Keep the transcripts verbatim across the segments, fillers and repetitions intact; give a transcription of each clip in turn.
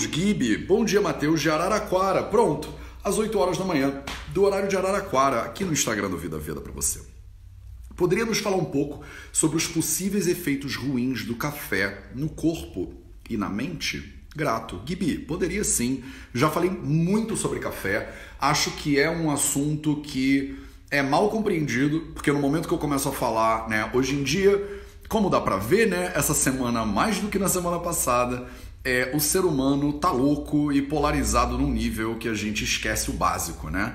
Gibi, bom dia Matheus de Araraquara, pronto, às oito horas da manhã, do horário de Araraquara, aqui no Instagram do Vida Veda para você. Poderia nos falar um pouco sobre os possíveis efeitos ruins do café no corpo e na mente? Grato. Gibi, poderia sim, já falei muito sobre café, acho que é um assunto que é mal compreendido, porque no momento que eu começo a falar, né, hoje em dia, como dá para ver, né, essa semana mais do que na semana passada, É, o ser humano tá louco e polarizado num nível que a gente esquece o básico, né?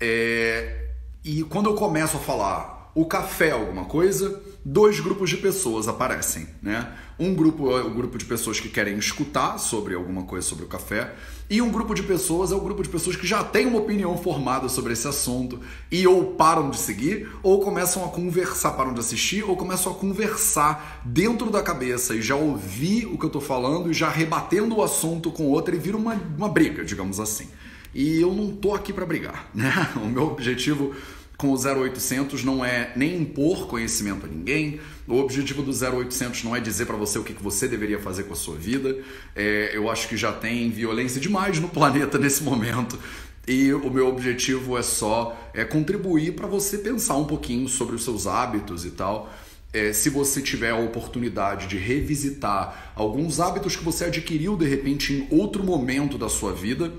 É, e quando eu começo a falar o café alguma coisa, dois grupos de pessoas aparecem, né? Um grupo é o grupo de pessoas que querem escutar sobre alguma coisa sobre o café e um grupo de pessoas é o grupo de pessoas que já tem uma opinião formada sobre esse assunto e ou param de seguir ou começam a conversar, param de assistir ou começam a conversar dentro da cabeça e já ouvir o que eu tô falando e já rebatendo o assunto com outra e vira uma, uma briga, digamos assim. E eu não tô aqui pra brigar, né? O meu objetivo com o zero oitocentos não é nem impor conhecimento a ninguém, o objetivo do zero oitocentos não é dizer para você o que você deveria fazer com a sua vida, é, eu acho que já tem violência demais no planeta nesse momento e o meu objetivo é só é, contribuir para você pensar um pouquinho sobre os seus hábitos e tal. É, se você tiver a oportunidade de revisitar alguns hábitos que você adquiriu de repente em outro momento da sua vida,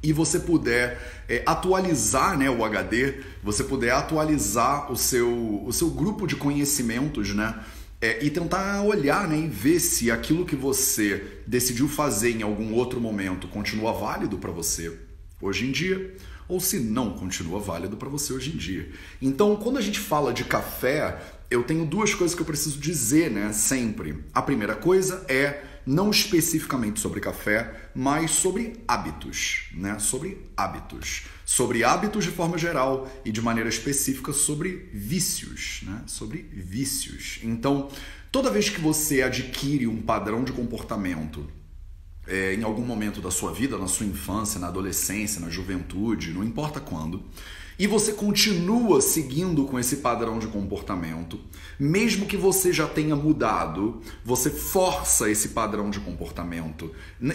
e você puder é, atualizar, né, o H D, você puder atualizar o seu, o seu grupo de conhecimentos, né, é, e tentar olhar, né, e ver se aquilo que você decidiu fazer em algum outro momento continua válido para você hoje em dia, ou se não continua válido para você hoje em dia. Então, quando a gente fala de café, eu tenho duas coisas que eu preciso dizer, né, sempre. A primeira coisa é não especificamente sobre café, mas sobre hábitos, né? Sobre hábitos. Sobre hábitos de forma geral e de maneira específica sobre vícios, né? Sobre vícios. Então, toda vez que você adquire um padrão de comportamento é, em algum momento da sua vida, na sua infância, na adolescência, na juventude, não importa quando, e você continua seguindo com esse padrão de comportamento, mesmo que você já tenha mudado, você força esse padrão de comportamento,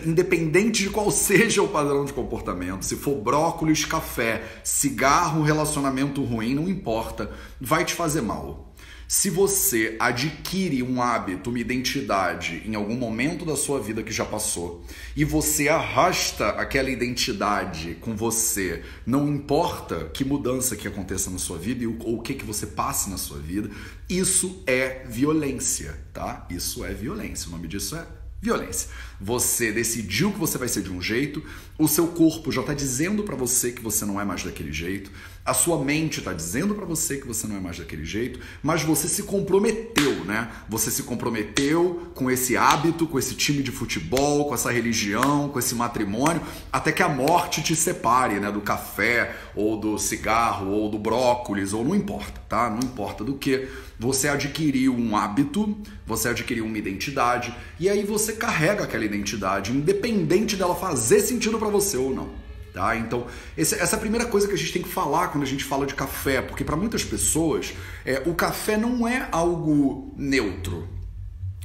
independente de qual seja o padrão de comportamento, se for brócolis, café, cigarro, relacionamento ruim, não importa, vai te fazer mal. Se você adquire um hábito, uma identidade em algum momento da sua vida que já passou e você arrasta aquela identidade com você, não importa que mudança que aconteça na sua vida ou o que, que você passe na sua vida, isso é violência, tá? Isso é violência, o nome disso é violência. Você decidiu que você vai ser de um jeito, o seu corpo já está dizendo para você que você não é mais daquele jeito, a sua mente está dizendo para você que você não é mais daquele jeito, mas você se comprometeu, né? Você se comprometeu com esse hábito, com esse time de futebol, com essa religião, com esse matrimônio, até que a morte te separe, né? Do café, ou do cigarro, ou do brócolis, ou não importa, tá? Não importa do que. Você adquiriu um hábito, você adquiriu uma identidade, e aí você carrega aquela identidade, independente dela fazer sentido para você ou não, tá? Então, essa é a primeira coisa que a gente tem que falar quando a gente fala de café, porque para muitas pessoas, é, o café não é algo neutro.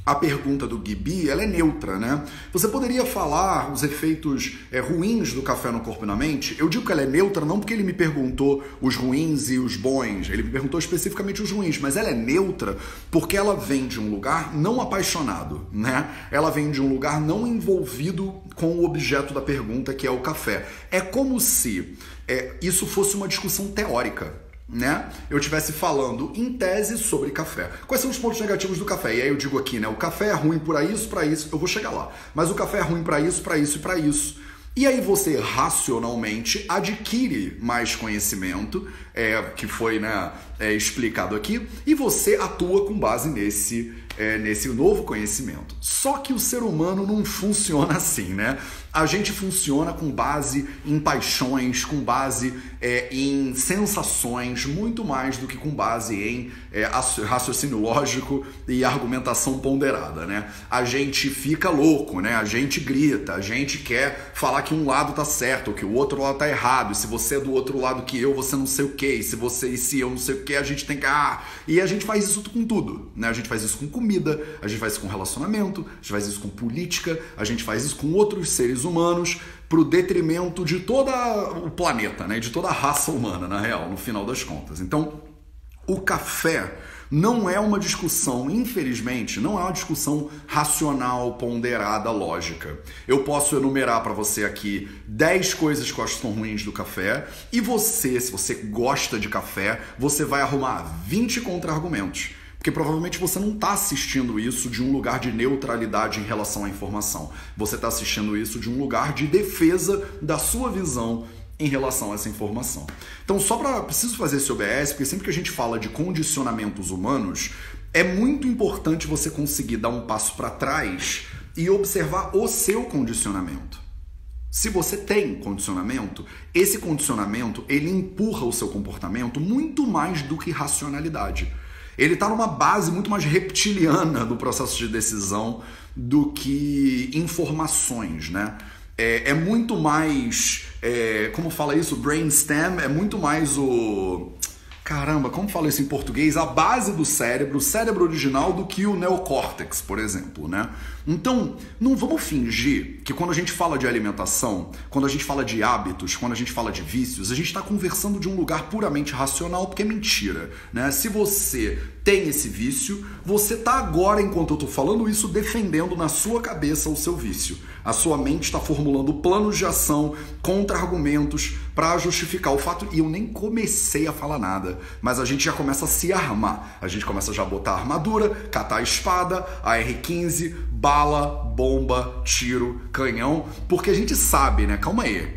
A pergunta do Gibi, ela é neutra, né? Você poderia falar os efeitos é, ruins do café no corpo e na mente? Eu digo que ela é neutra não porque ele me perguntou os ruins e os bons, ele me perguntou especificamente os ruins, mas ela é neutra porque ela vem de um lugar não apaixonado, né? Ela vem de um lugar não envolvido com o objeto da pergunta, que é o café. É como se é, isso fosse uma discussão teórica, né? Eu estivesse falando em tese sobre café. Quais são os pontos negativos do café? E aí eu digo aqui, né? O café é ruim para isso, para isso. Eu vou chegar lá. Mas o café é ruim para isso, para isso e para isso. E aí você racionalmente adquire mais conhecimento, é, que foi, né, é, explicado aqui, e você atua com base nesse, é, nesse novo conhecimento. Só que o ser humano não funciona assim, né? A gente funciona com base em paixões, com base é, em sensações, muito mais do que com base em é, raciocínio lógico e argumentação ponderada, né? A gente fica louco, né? A gente grita, a gente quer falar que que um lado tá certo, que o outro lado tá errado, e se você é do outro lado que eu, você não sei o que, e se você e se eu não sei o que, a gente tem que... Ah! E a gente faz isso com tudo, né? A gente faz isso com comida, a gente faz isso com relacionamento, a gente faz isso com política, a gente faz isso com outros seres humanos, pro detrimento de todo o planeta, né? De toda a raça humana, na real, no final das contas. Então, o café não é uma discussão, infelizmente, não é uma discussão racional, ponderada, lógica. Eu posso enumerar para você aqui dez coisas que eu acho que são ruins do café e você, se você gosta de café, você vai arrumar vinte contra-argumentos. Porque provavelmente você não está assistindo isso de um lugar de neutralidade em relação à informação. Você está assistindo isso de um lugar de defesa da sua visão em relação a essa informação. Então, só para... preciso fazer esse O B S, porque sempre que a gente fala de condicionamentos humanos, é muito importante você conseguir dar um passo para trás e observar o seu condicionamento. Se você tem condicionamento, esse condicionamento, ele empurra o seu comportamento muito mais do que racionalidade. Ele está numa base muito mais reptiliana do processo de decisão do que informações, né? É, é muito mais... É, como fala isso? Brainstem é muito mais o... Caramba, como fala isso em português? A base do cérebro, o cérebro original, do que o neocórtex, por exemplo, né? Então, não vamos fingir que quando a gente fala de alimentação, quando a gente fala de hábitos, quando a gente fala de vícios, a gente está conversando de um lugar puramente racional, porque é mentira, né? Se você tem esse vício, você tá agora, enquanto eu tô falando isso, defendendo na sua cabeça o seu vício. A sua mente está formulando planos de ação, contra-argumentos para justificar o fato. E eu nem comecei a falar nada, mas a gente já começa a se armar. A gente começa já a botar a armadura, catar a espada, a A R quinze, bala, bomba, tiro, canhão, porque a gente sabe, né? Calma aí.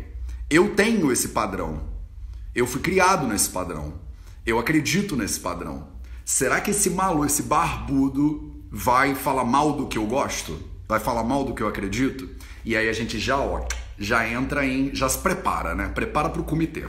Eu tenho esse padrão. Eu fui criado nesse padrão. Eu acredito nesse padrão. Será que esse maluco, esse barbudo, vai falar mal do que eu gosto? Vai falar mal do que eu acredito? E aí a gente já, ó, já entra em... já se prepara, né? Prepara para o comitê.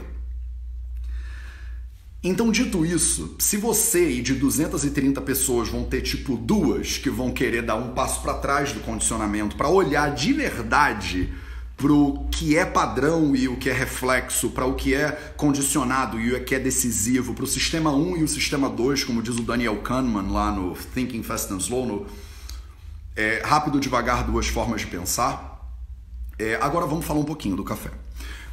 Então, dito isso, se você e de duzentas e trinta pessoas vão ter, tipo, duas que vão querer dar um passo para trás do condicionamento para olhar de verdade para o que é padrão e o que é reflexo, para o que é condicionado e o que é decisivo, para o sistema um e o sistema dois, como diz o Daniel Kahneman lá no Thinking Fast and Slow, no é, Rápido, Devagar, Duas Formas de Pensar. É, agora vamos falar um pouquinho do café.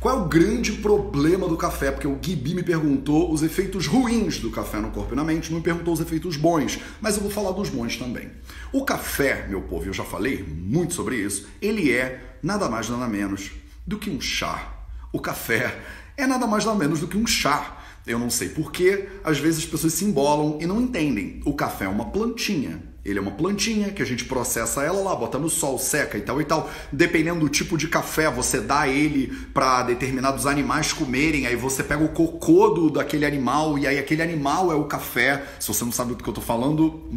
Qual é o grande problema do café? Porque o Gibi me perguntou os efeitos ruins do café no corpo e na mente, não me perguntou os efeitos bons, mas eu vou falar dos bons também. O café, meu povo, eu já falei muito sobre isso, ele é nada mais nada menos do que um chá. O café é nada mais nada menos do que um chá. Eu não sei porquê, às vezes as pessoas se embolam e não entendem. O café é uma plantinha. Ele é uma plantinha que a gente processa ela lá, bota no sol, seca e tal e tal. Dependendo do tipo de café, você dá ele para determinados animais comerem, aí você pega o cocô do, daquele animal e aí aquele animal é o café. Se você não sabe do que eu tô falando,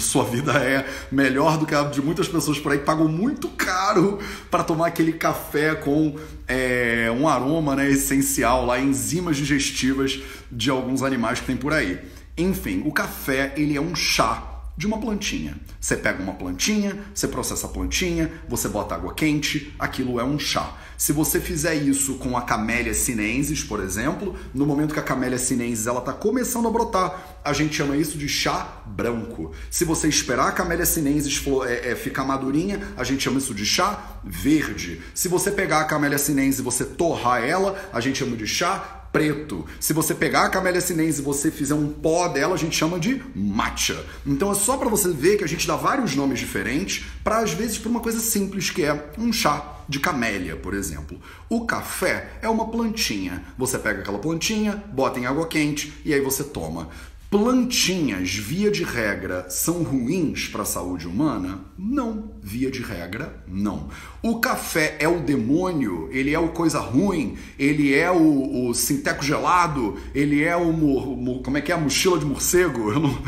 sua vida é melhor do que a de muitas pessoas por aí que pagam muito caro para tomar aquele café com é, um aroma, né, essencial, lá, enzimas digestivas de alguns animais que tem por aí. Enfim, o café ele é um chá de uma plantinha. Você pega uma plantinha, você processa a plantinha, você bota água quente, aquilo é um chá. Se você fizer isso com a camélia sinensis, por exemplo, no momento que a camélia sinensis ela tá começando a brotar, a gente chama isso de chá branco. Se você esperar a camélia sinensis é, é, ficar madurinha, a gente chama isso de chá verde. Se você pegar a camélia sinensis e você torrar ela, a gente chama de chá preto. Se você pegar a camélia sinensis e você fizer um pó dela, a gente chama de matcha. Então é só para você ver que a gente dá vários nomes diferentes para, às vezes, para uma coisa simples que é um chá de camélia, por exemplo. O café é uma plantinha. Você pega aquela plantinha, bota em água quente e aí você toma. Plantinhas, via de regra, são ruins para a saúde humana? Não, via de regra, não. O café é o demônio, ele é o coisa ruim, ele é o, o sinteco gelado, ele é o, o, como é que é, a mochila de morcego? Eu não...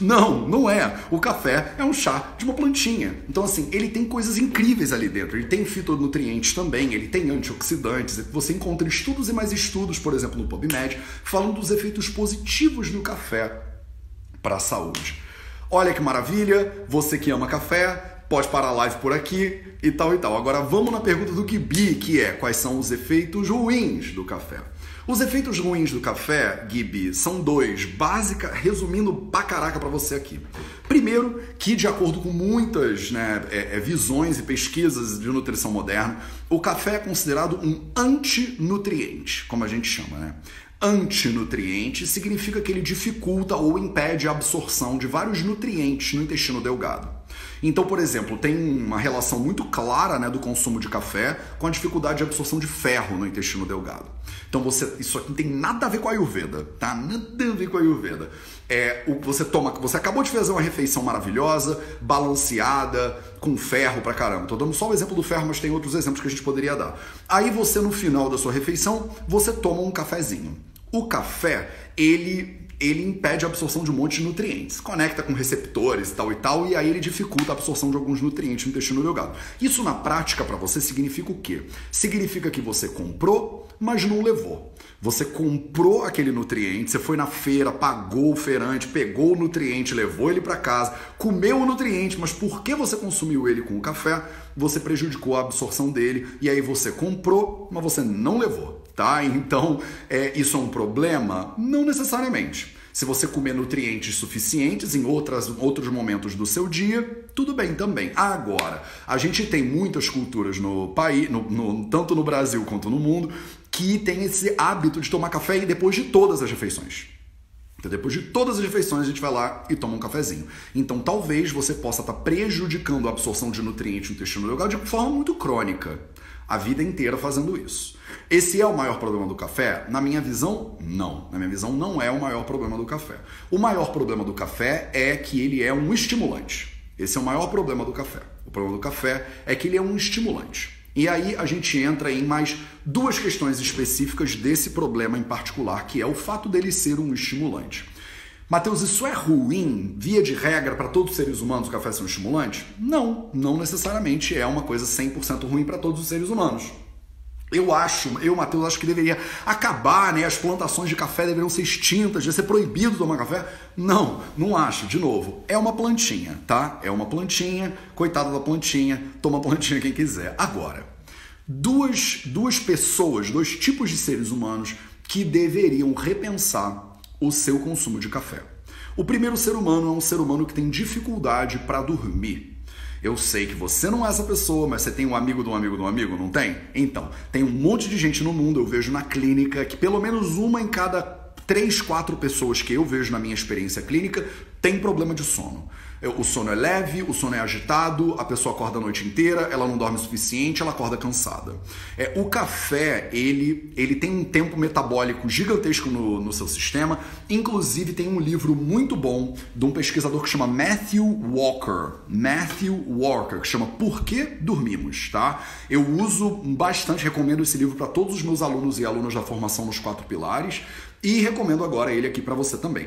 não, não é. O café é um chá de uma plantinha. Então, assim, ele tem coisas incríveis ali dentro, ele tem fitonutrientes também, ele tem antioxidantes, você encontra estudos e mais estudos, por exemplo, no PubMed, falando dos efeitos positivos do café para a saúde. Olha que maravilha, você que ama café, pode parar a live por aqui e tal e tal. Agora vamos na pergunta do Gibi, que é: quais são os efeitos ruins do café? Os efeitos ruins do café, Gibi, são dois, básica, resumindo pra caraca pra você aqui. Primeiro, que de acordo com muitas né, é, é, visões e pesquisas de nutrição moderna, o café é considerado um antinutriente, como a gente chama, né? Antinutriente significa que ele dificulta ou impede a absorção de vários nutrientes no intestino delgado. Então, por exemplo, tem uma relação muito clara né, do consumo de café com a dificuldade de absorção de ferro no intestino delgado. Então, você, isso aqui não tem nada a ver com a Ayurveda, tá? Nada a ver com a Ayurveda. É, você, toma, você acabou de fazer uma refeição maravilhosa, balanceada, com ferro pra caramba. Tô dando só o exemplo do ferro, mas tem outros exemplos que a gente poderia dar. Aí você, no final da sua refeição, você toma um cafezinho. O café, ele... ele impede a absorção de um monte de nutrientes, conecta com receptores e tal e tal, e aí ele dificulta a absorção de alguns nutrientes no intestino delgado. Isso na prática para você significa o quê? Significa que você comprou, mas não levou. Você comprou aquele nutriente, você foi na feira, pagou o feirante, pegou o nutriente, levou ele para casa, comeu o nutriente, mas porque você consumiu ele com o café, você prejudicou a absorção dele, e aí você comprou, mas você não levou. Tá? Então, é, isso é um problema? Não necessariamente. Se você comer nutrientes suficientes em outras, outros momentos do seu dia, tudo bem também. Agora, a gente tem muitas culturas no país, no, no, tanto no Brasil quanto no mundo, que tem esse hábito de tomar café depois de todas as refeições. Então, depois de todas as refeições, a gente vai lá e toma um cafezinho. Então, talvez você possa estar prejudicando a absorção de nutrientes no intestino delgado de forma muito crônica, a vida inteira fazendo isso. Esse é o maior problema do café? Na minha visão, não. Na minha visão, não é o maior problema do café. O maior problema do café é que ele é um estimulante. Esse é o maior problema do café. O problema do café é que ele é um estimulante. E aí a gente entra em mais duas questões específicas desse problema em particular, que é o fato dele ser um estimulante. Matheus, isso é ruim, via de regra, para todos os seres humanos o café ser um estimulante? Não, não necessariamente é uma coisa cem por cento ruim para todos os seres humanos. Eu acho, eu, Matheus, acho que deveria acabar, né? As plantações de café deveriam ser extintas, devia ser proibido tomar café. Não, não acho, de novo. É uma plantinha, tá? É uma plantinha, coitada da plantinha, toma a plantinha quem quiser. Agora, duas, duas pessoas, dois tipos de seres humanos que deveriam repensar o seu consumo de café. O primeiro ser humano é um ser humano que tem dificuldade para dormir. Eu sei que você não é essa pessoa, mas você tem um amigo de um amigo de um amigo, não tem? Então, tem um monte de gente no mundo, eu vejo na clínica, que pelo menos uma em cada três, quatro pessoas que eu vejo na minha experiência clínica tem problema de sono. O sono é leve, o sono é agitado, a pessoa acorda a noite inteira, ela não dorme o suficiente, ela acorda cansada. É, o café, ele, ele tem um tempo metabólico gigantesco no, no seu sistema, inclusive tem um livro muito bom de um pesquisador que chama Matthew Walker, Matthew Walker, que chama Por que Dormimos, tá? Eu uso bastante, recomendo esse livro para todos os meus alunos e alunas da formação nos quatro pilares e recomendo agora ele aqui para você também.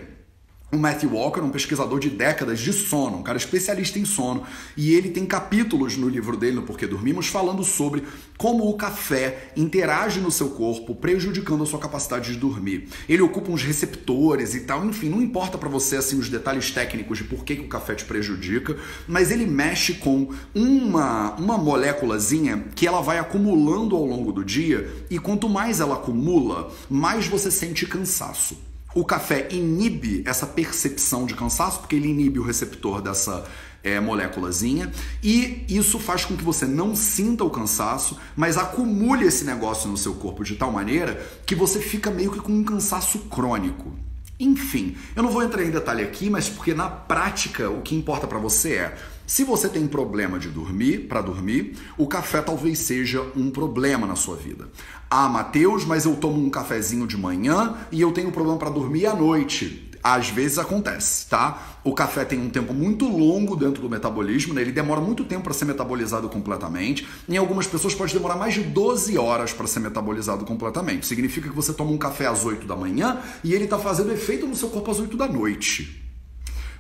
O Matthew Walker é um pesquisador de décadas de sono, um cara especialista em sono, e ele tem capítulos no livro dele, no Por que Dormimos, falando sobre como o café interage no seu corpo, prejudicando a sua capacidade de dormir. Ele ocupa uns receptores e tal, enfim, não importa para você assim os detalhes técnicos de por que, que o café te prejudica, mas ele mexe com uma, uma moléculazinha que ela vai acumulando ao longo do dia, e quanto mais ela acumula, mais você sente cansaço. O café inibe essa percepção de cansaço, porque ele inibe o receptor dessa é, moléculazinha, e isso faz com que você não sinta o cansaço, mas acumule esse negócio no seu corpo de tal maneira que você fica meio que com um cansaço crônico. Enfim, eu não vou entrar em detalhe aqui, mas porque na prática o que importa para você é, se você tem problema de dormir, para dormir, o café talvez seja um problema na sua vida. Ah, Matheus, mas eu tomo um cafezinho de manhã e eu tenho problema para dormir à noite. Às vezes acontece, tá? O café tem um tempo muito longo dentro do metabolismo, né? Ele demora muito tempo para ser metabolizado completamente. Em algumas pessoas pode demorar mais de doze horas para ser metabolizado completamente. Significa que você toma um café às oito da manhã e ele tá fazendo efeito no seu corpo às oito da noite.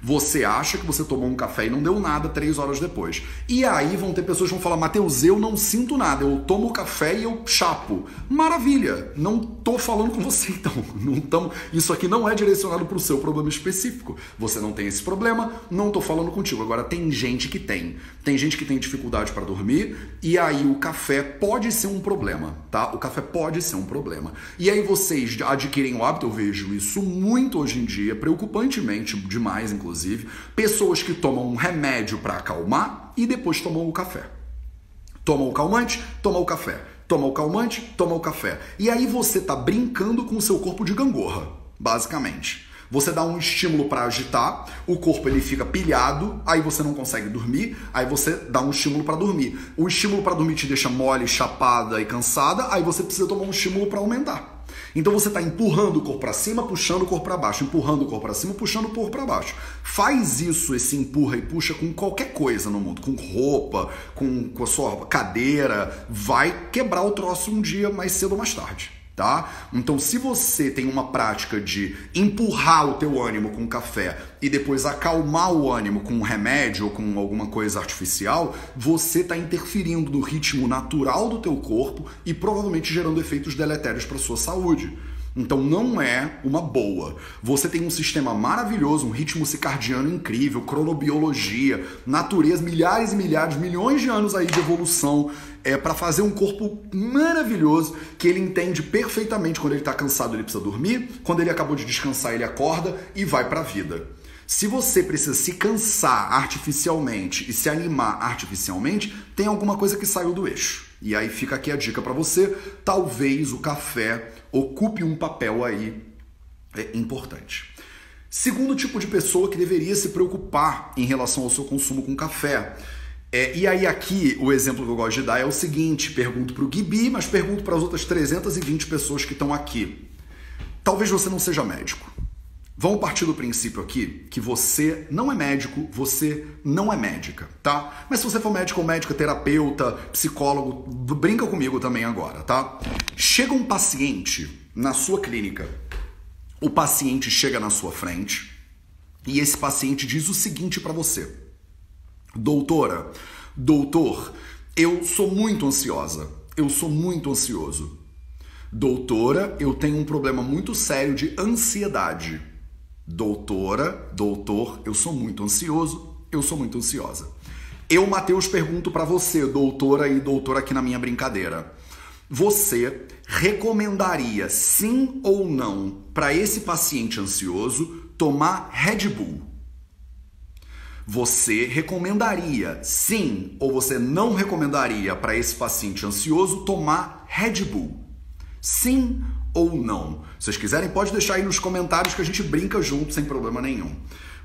Você acha que você tomou um café e não deu nada três horas depois. E aí vão ter pessoas que vão falar, Matheus, eu não sinto nada, eu tomo café e eu chapo. Maravilha, não tô falando com você então. Não tamo... Isso aqui não é direcionado para o seu problema específico. Você não tem esse problema, não tô falando contigo. Agora, tem gente que tem. Tem gente que tem dificuldade para dormir e aí o café pode ser um problema, tá? O café pode ser um problema. E aí vocês adquirem o hábito, eu vejo isso muito hoje em dia, preocupantemente demais, inclusive, pessoas que tomam um remédio para acalmar e depois tomam o café. Tomam o calmante, tomam o café. Toma o calmante, toma o café. E aí você tá brincando com o seu corpo de gangorra, basicamente. Você dá um estímulo para agitar, o corpo ele fica pilhado, aí você não consegue dormir, aí você dá um estímulo para dormir. O estímulo para dormir te deixa mole, chapada e cansada, aí você precisa tomar um estímulo para aumentar. Então você está empurrando o corpo para cima, puxando o corpo para baixo, empurrando o corpo para cima, puxando o corpo para baixo. Faz isso, esse empurra e puxa com qualquer coisa no mundo, com roupa, com, com a sua cadeira, vai quebrar o troço um dia mais cedo ou mais tarde. Tá? Então, se você tem uma prática de empurrar o teu ânimo com café e depois acalmar o ânimo com um remédio ou com alguma coisa artificial, você está interferindo no ritmo natural do teu corpo e provavelmente gerando efeitos deletérios para a sua saúde. Então não é uma boa. Você tem um sistema maravilhoso, um ritmo circadiano incrível, cronobiologia, natureza, milhares e milhares, milhões de anos aí de evolução é, para fazer um corpo maravilhoso que ele entende perfeitamente quando ele está cansado ele precisa dormir, quando ele acabou de descansar ele acorda e vai para a vida. Se você precisa se cansar artificialmente e se animar artificialmente, tem alguma coisa que saiu do eixo. E aí fica aqui a dica para você, talvez o café ocupe um papel aí é, importante. Segundo tipo de pessoa que deveria se preocupar em relação ao seu consumo com café. É, e aí aqui o exemplo que eu gosto de dar é o seguinte, pergunto para o Gibi, mas pergunto para as outras trezentas e vinte pessoas que estão aqui. Talvez você não seja médico. Vamos partir do princípio aqui que você não é médico, você não é médica, tá? Mas se você for médico ou médica, terapeuta, psicólogo, brinca comigo também agora, tá? Chega um paciente na sua clínica, o paciente chega na sua frente e esse paciente diz o seguinte para você. Doutora, doutor, eu sou muito ansiosa, eu sou muito ansioso. Doutora, eu tenho um problema muito sério de ansiedade. Doutora, doutor, eu sou muito ansioso, eu sou muito ansiosa. Eu, Matheus, pergunto para você, doutora e doutor aqui na minha brincadeira. Você recomendaria sim ou não para esse paciente ansioso tomar Red Bull? Você recomendaria sim ou você não recomendaria para esse paciente ansioso tomar Red Bull? Sim ou não? Se vocês quiserem, pode deixar aí nos comentários que a gente brinca junto sem problema nenhum.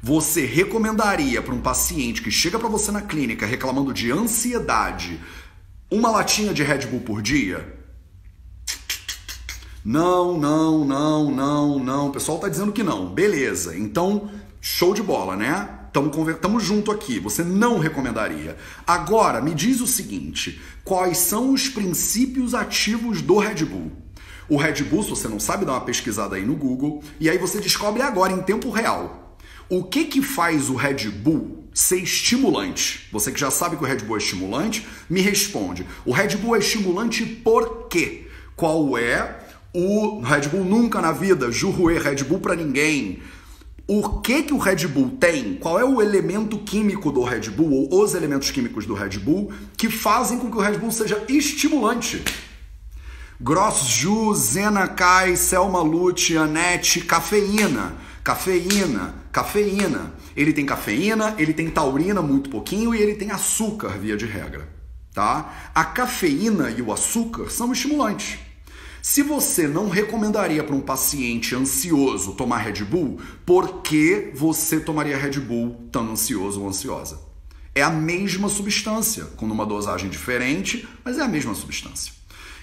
Você recomendaria para um paciente que chega para você na clínica reclamando de ansiedade uma latinha de Red Bull por dia? Não, não, não, não, não. O pessoal tá dizendo que não. Beleza. Então, show de bola, né? Estamos junto aqui. Você não recomendaria. Agora, me diz o seguinte. Quais são os princípios ativos do Red Bull? O Red Bull, se você não sabe, dá uma pesquisada aí no Google e aí você descobre agora, em tempo real, o que que faz o Red Bull ser estimulante. Você que já sabe que o Red Bull é estimulante, me responde. O Red Bull é estimulante por quê? Qual é o Red Bull nunca na vida? Juruê, Red Bull pra ninguém. O que que o Red Bull tem? Qual é o elemento químico do Red Bull ou os elementos químicos do Red Bull que fazem com que o Red Bull seja estimulante? Gross Ju, Zena Kai, Selma Lute, Anete, cafeína, cafeína, cafeína. Ele tem cafeína, ele tem taurina muito pouquinho e ele tem açúcar via de regra, tá? A cafeína e o açúcar são estimulantes. Se você não recomendaria para um paciente ansioso tomar Red Bull, por que você tomaria Red Bull tão ansioso ou ansiosa? É a mesma substância, com uma dosagem diferente, mas é a mesma substância.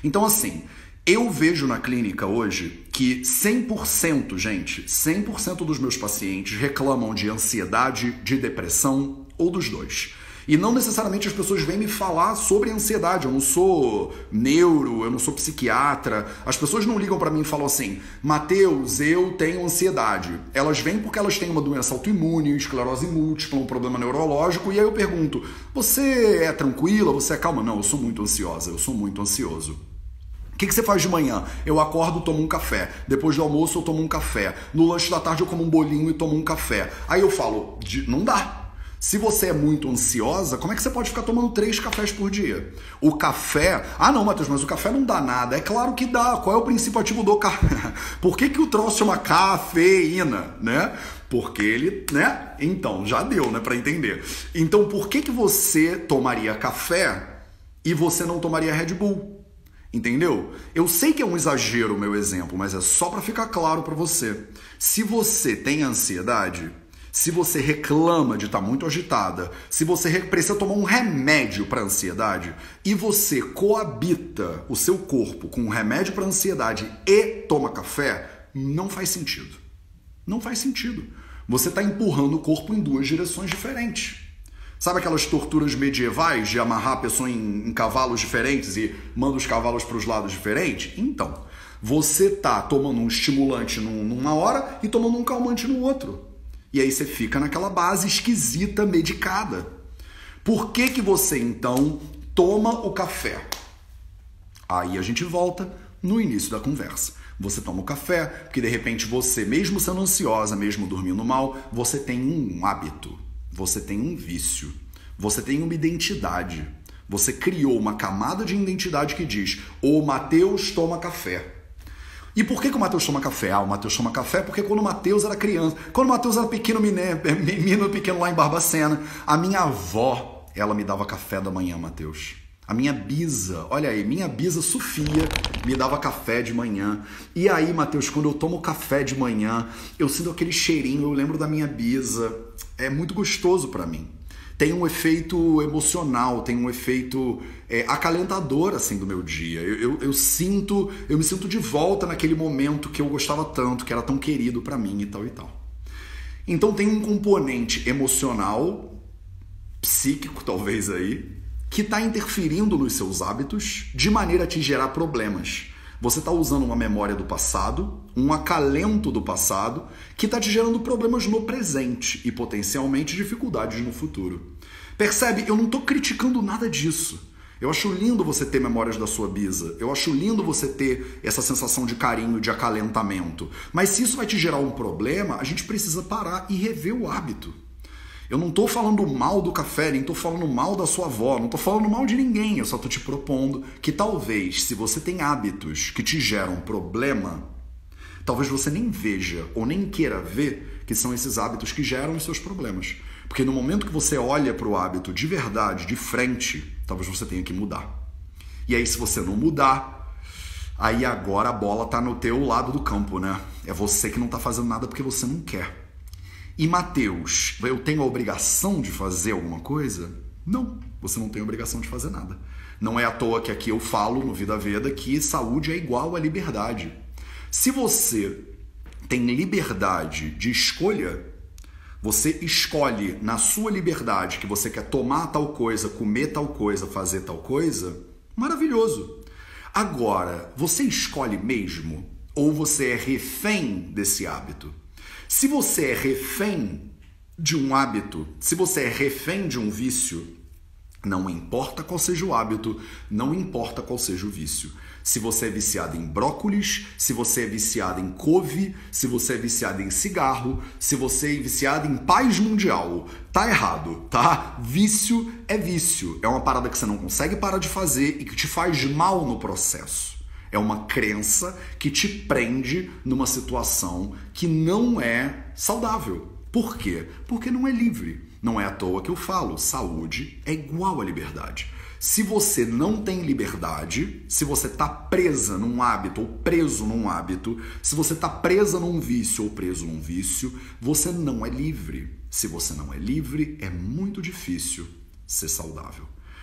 Então, assim, eu vejo na clínica hoje que cem por cento, gente, cem por cento dos meus pacientes reclamam de ansiedade, de depressão ou dos dois. E não necessariamente as pessoas vêm me falar sobre ansiedade. Eu não sou neuro, eu não sou psiquiatra. As pessoas não ligam para mim e falam assim: Matheus, eu tenho ansiedade. Elas vêm porque elas têm uma doença autoimune, esclerose múltipla, um problema neurológico. E aí eu pergunto: você é tranquila? Você é calma? Não, eu sou muito ansiosa, eu sou muito ansioso. O que, que você faz de manhã? Eu acordo, tomo um café. Depois do almoço, eu tomo um café. No lanche da tarde, eu como um bolinho e tomo um café. Aí eu falo, não dá. Se você é muito ansiosa, como é que você pode ficar tomando três cafés por dia? O café... Ah, não, Matheus, mas o café não dá nada. É claro que dá. Qual é o princípio ativo do café? Por que que o troço chama cafeína, né? Porque ele, né? Então, já deu, né, pra entender. Então, por que que você tomaria café e você não tomaria Red Bull? Entendeu? Eu sei que é um exagero o meu exemplo, mas é só para ficar claro para você. Se você tem ansiedade, se você reclama de estar muito agitada, se você precisa tomar um remédio para ansiedade e você coabita o seu corpo com um remédio para ansiedade e toma café, não faz sentido. Não faz sentido. Você está empurrando o corpo em duas direções diferentes. Sabe aquelas torturas medievais de amarrar a pessoa em, em cavalos diferentes e manda os cavalos para os lados diferentes? Então, você tá tomando um estimulante num, numa hora e tomando um calmante no outro. E aí você fica naquela base esquisita, medicada. Por que que você, então, toma o café? Aí a gente volta no início da conversa. Você toma o café, porque de repente você, mesmo sendo ansiosa, mesmo dormindo mal, você tem um hábito. Você tem um vício, você tem uma identidade, você criou uma camada de identidade que diz: o Matheus toma café. E por que que o Matheus toma café? Ah, o Matheus toma café porque quando o Matheus era criança, quando o Matheus era pequeno menino, pequeno lá em Barbacena, a minha avó, ela me dava café da manhã, Matheus. A minha bisa, olha aí, minha bisa Sofia me dava café de manhã. E aí, Matheus, quando eu tomo café de manhã, eu sinto aquele cheirinho, eu lembro da minha bisa. É muito gostoso pra mim. Tem um efeito emocional, tem um efeito é, acalentador, assim, do meu dia. Eu, eu, eu sinto, eu me sinto de volta naquele momento que eu gostava tanto, que era tão querido pra mim e tal e tal. Então tem um componente emocional, psíquico talvez aí, que está interferindo nos seus hábitos de maneira a te gerar problemas. Você está usando uma memória do passado, um acalento do passado, que está te gerando problemas no presente e potencialmente dificuldades no futuro. Percebe? Eu não estou criticando nada disso. Eu acho lindo você ter memórias da sua bisa. Eu acho lindo você ter essa sensação de carinho, de acalentamento. Mas se isso vai te gerar um problema, a gente precisa parar e rever o hábito. Eu não tô falando mal do café, nem tô falando mal da sua avó, não tô falando mal de ninguém, eu só tô te propondo que talvez, se você tem hábitos que te geram problema, talvez você nem veja ou nem queira ver que são esses hábitos que geram os seus problemas. Porque no momento que você olha para o hábito de verdade, de frente, talvez você tenha que mudar. E aí, se você não mudar, aí agora a bola tá no teu lado do campo, né? É você que não tá fazendo nada porque você não quer. E Matheus, eu tenho a obrigação de fazer alguma coisa? Não, você não tem a obrigação de fazer nada. Não é à toa que aqui eu falo no Vida Veda que saúde é igual a liberdade. Se você tem liberdade de escolha, você escolhe na sua liberdade que você quer tomar tal coisa, comer tal coisa, fazer tal coisa, maravilhoso. Agora, você escolhe mesmo ou você é refém desse hábito? Se você é refém de um hábito, se você é refém de um vício, não importa qual seja o hábito, não importa qual seja o vício. Se você é viciado em brócolis, se você é viciado em couve, se você é viciado em cigarro, se você é viciado em paz mundial, tá errado, tá? Vício é vício. É uma parada que você não consegue parar de fazer e que te faz mal no processo. É uma crença que te prende numa situação que não é saudável. Por quê? Porque não é livre. Não é à toa que eu falo, saúde é igual à liberdade. Se você não tem liberdade, se você está presa num hábito ou preso num hábito, se você está presa num vício ou preso num vício, você não é livre. Se você não é livre, é muito difícil ser saudável.